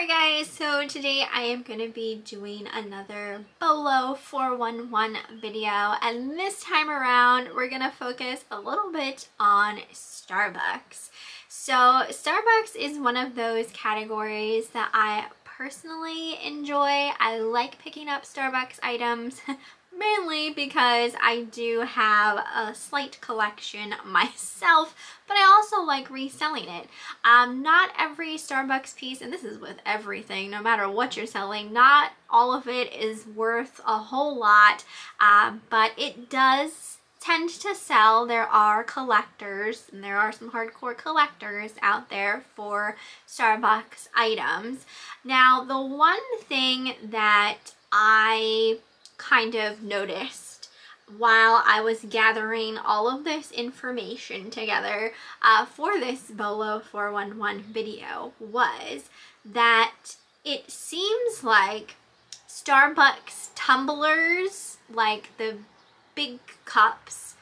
Alright guys, so today I am going to be doing another Bolo 411 video, and this time around we're going to focus a little bit on Starbucks. So Starbucks is one of those categories that I personally enjoy. I like picking up Starbucks items. Mainly because I do have a slight collection myself, but I also like reselling it. Not every Starbucks piece, and this is with everything, no matter what you're selling, not all of it is worth a whole lot, but it does tend to sell. There are collectors, and there are some hardcore collectors out there for Starbucks items. Now, the one thing that I kind of noticed while I was gathering all of this information together for this Bolo 411 video was that it seems like Starbucks tumblers, like the big cups,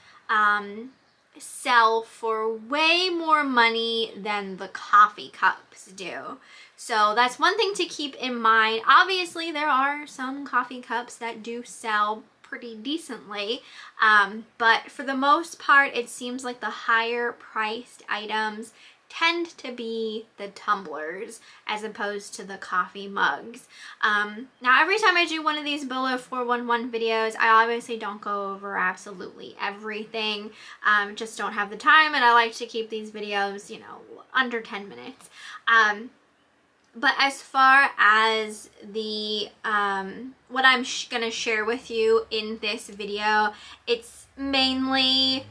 sell for way more money than the coffee cups do. So that's one thing to keep in mind. Obviously, there are some coffee cups that do sell pretty decently, but for the most part, it seems like the higher priced items tend to be the tumblers as opposed to the coffee mugs. Now, every time I do one of these Bolo 411 videos, I obviously don't go over absolutely everything. Just don't have the time, and I like to keep these videos, you know, under 10 minutes. But as far as the what I'm gonna share with you in this video, it's mainly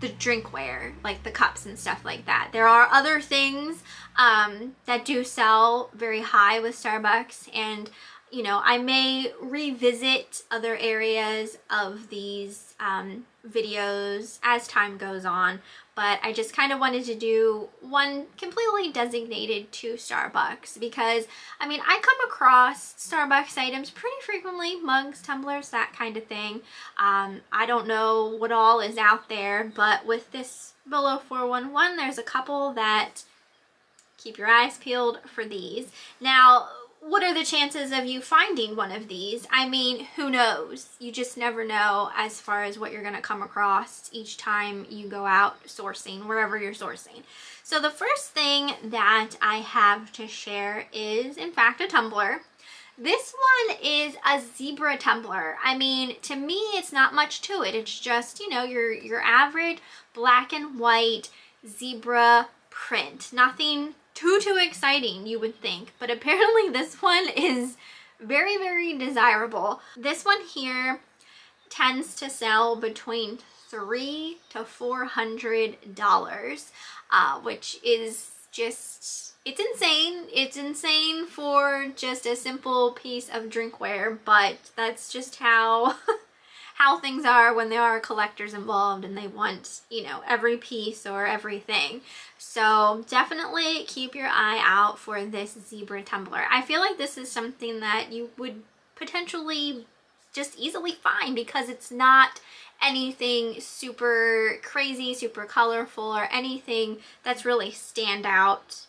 the drinkware, like the cups and stuff like that. There are other things that do sell very high with Starbucks, and you know, I may revisit other areas of these videos as time goes on, but I just kind of wanted to do one completely designated to Starbucks because, I mean, I come across Starbucks items pretty frequently, mugs, tumblers, that kind of thing. I don't know what all is out there, but with this Bolo 411, there's a couple that keep your eyes peeled for these. Now, what are the chances of you finding one of these? I mean, who knows? You just never know as far as what you're going to come across each time you go out sourcing, wherever you're sourcing. So the first thing that I have to share is, in fact, a tumbler. This one is a zebra tumbler. I mean, to me, it's not much to it. It's just, you know, your average black and white zebra print. Nothing too exciting, you would think, but apparently this one is very, very desirable. This one here tends to sell between $300 to $400, which is just, it's insane. It's insane for just a simple piece of drinkware, but that's just how how things are when there are collectors involved and they want, you know, every piece or everything. So definitely keep your eye out for this zebra tumbler. I feel like this is something that you would potentially just easily find because it's not anything super crazy, super colorful, or anything that's really stand out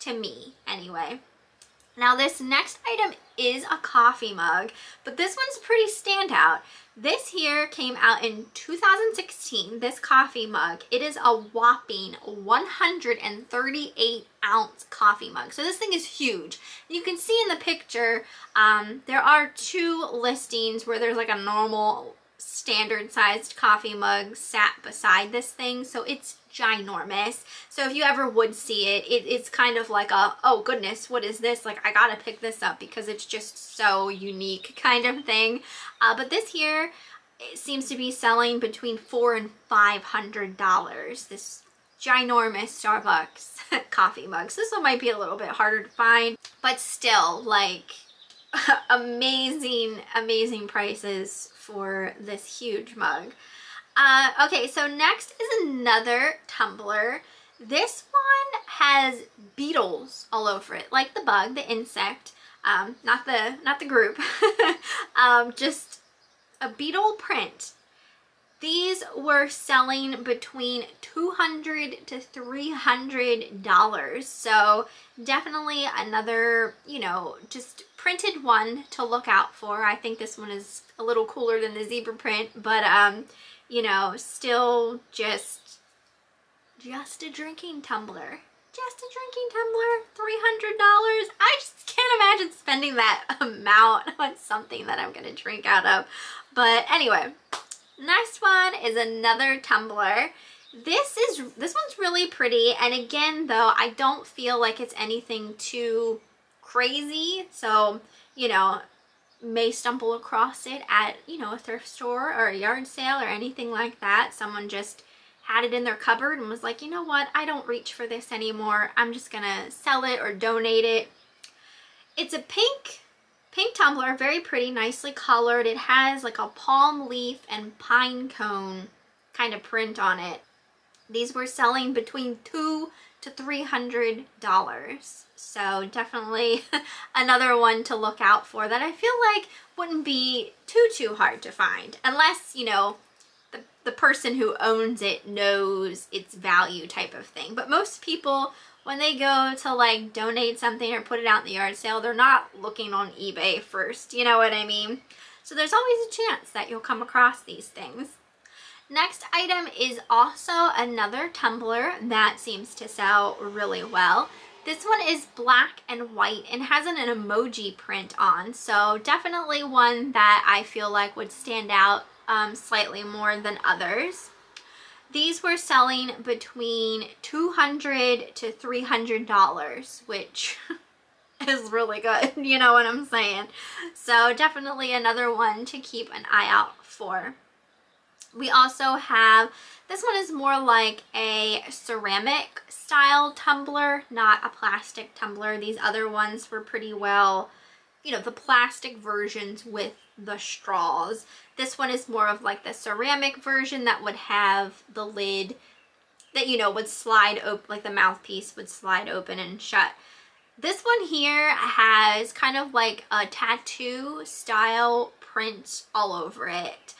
to me anyway. Now, this next item is a coffee mug, but this one's pretty standout. This here came out in 2016, this coffee mug. It is a whopping 138-ounce coffee mug. So this thing is huge. You can see in the picture, there are two listings where there's like a normal standard sized coffee mug sat beside this thing, so it's ginormous. So if you ever would see it, it's kind of like a, oh goodness, what is this? Like, I gotta pick this up because it's just so unique kind of thing. But this here, it seems to be selling between $400 and $500, this ginormous Starbucks coffee mug. So this one might be a little bit harder to find, but still, like, amazing prices for this huge mug. Okay, so next is another tumbler. This one has beetles all over it, like the bug, the insect, not the group, just a beetle print. These were selling between $200 to $300. So definitely another, you know, just printed one to look out for. I think this one is a little cooler than the zebra print, but, you know, still just a drinking tumbler. Just a drinking tumbler, $300. I just can't imagine spending that amount on something that I'm going to drink out of. But anyway, next one is another tumbler. This one's really pretty, and again though, I don't feel like it's anything too crazy, so you know, may stumble across it at, you know, a thrift store or a yard sale or anything like that. Someone just had it in their cupboard and was like, you know what, I don't reach for this anymore, I'm just gonna sell it or donate it. It's a pink tumbler, very pretty, nicely colored. It has like a palm leaf and pine cone kind of print on it. These were selling between $200 to $300. So definitely another one to look out for that I feel like wouldn't be too hard to find, unless, you know, the person who owns it knows its value type of thing. But most people, when they go to like donate something or put it out in the yard sale, they're not looking on eBay first, you know what I mean? So there's always a chance that you'll come across these things. Next item is also another tumbler that seems to sell really well. This one is black and white and has an emoji print on, so definitely one that I feel like would stand out slightly more than others. These were selling between $200 to $300, which is really good, you know what I'm saying? So definitely another one to keep an eye out for. We also have, this one is more like a ceramic style tumbler, not a plastic tumbler. These other ones were pretty well, you know, the plastic versions with the straws. This one is more of like the ceramic version that would have the lid that, you know, would slide open, like the mouthpiece would slide open and shut. This one here has kind of like a tattoo style print all over it.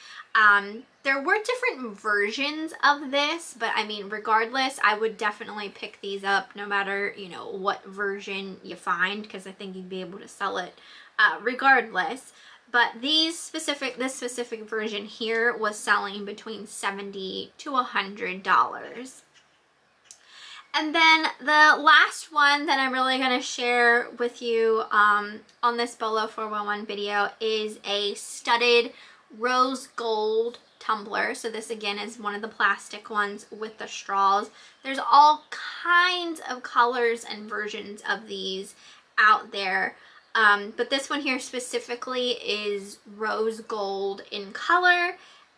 There were different versions of this, but I mean, regardless, I would definitely pick these up no matter, you know, what version you find, because I think you'd be able to sell it regardless. But this specific version here was selling between $70 to $100. And then the last one that I'm really going to share with you on this Bolo 411 video is a studded rose gold tumbler. So this again is one of the plastic ones with the straws. There's all kinds of colors and versions of these out there. But this one here specifically is rose gold in color,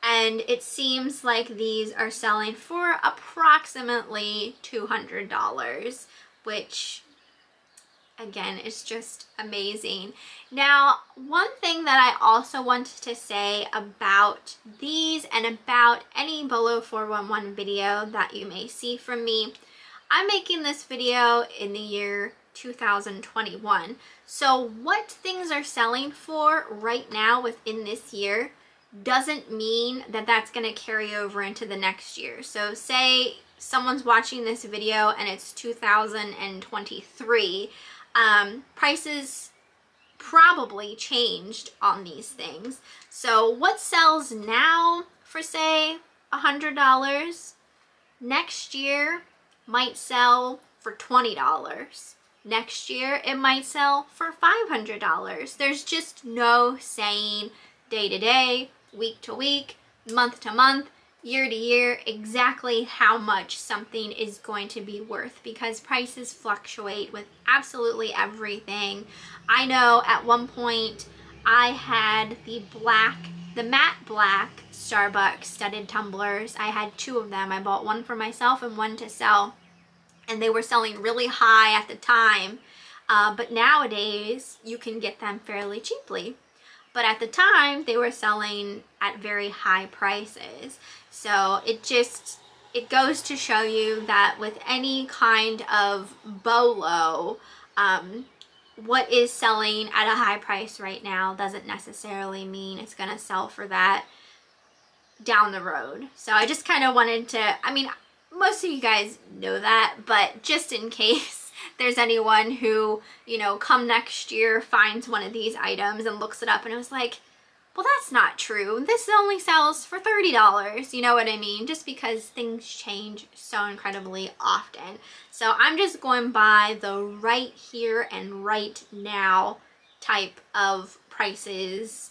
and it seems like these are selling for approximately $200, which again is just amazing. Now, one thing that I also wanted to say about these and about any Bolo 411 video that you may see from me, I'm making this video in the year 2021. So what things are selling for right now within this year doesn't mean that that's going to carry over into the next year. So say someone's watching this video and it's 2023, prices probably changed on these things. So what sells now for say $100 next year might sell for $20. Next year, it might sell for $500. There's just no saying day to day, week to week, month to month, year to year, exactly how much something is going to be worth, because prices fluctuate with absolutely everything. I know at one point I had the matte black Starbucks studded tumblers. I had two of them. I bought one for myself and one to sell. And they were selling really high at the time, but nowadays you can get them fairly cheaply. But at the time, they were selling at very high prices. So it goes to show you that with any kind of Bolo, what is selling at a high price right now doesn't necessarily mean it's going to sell for that down the road. So I just kind of wanted to, I mean, most of you guys know that, but just in case there's anyone who, you know, come next year finds one of these items and looks it up and it was like, well, that's not true, this only sells for $30, you know what I mean? Just because things change so incredibly often. So I'm just going by the right here and right now type of prices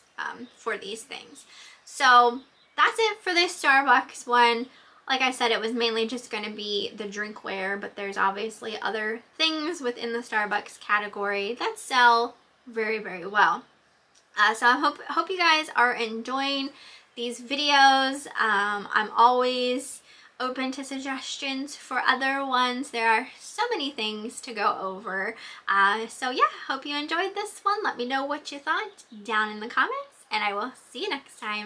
for these things. So that's it for this Starbucks one. Like I said, it was mainly just going to be the drinkware, but there's obviously other things within the Starbucks category that sell very, very well. So I hope you guys are enjoying these videos. I'm always open to suggestions for other ones. There are so many things to go over. So yeah, hope you enjoyed this one. Let me know what you thought down in the comments, and I will see you next time.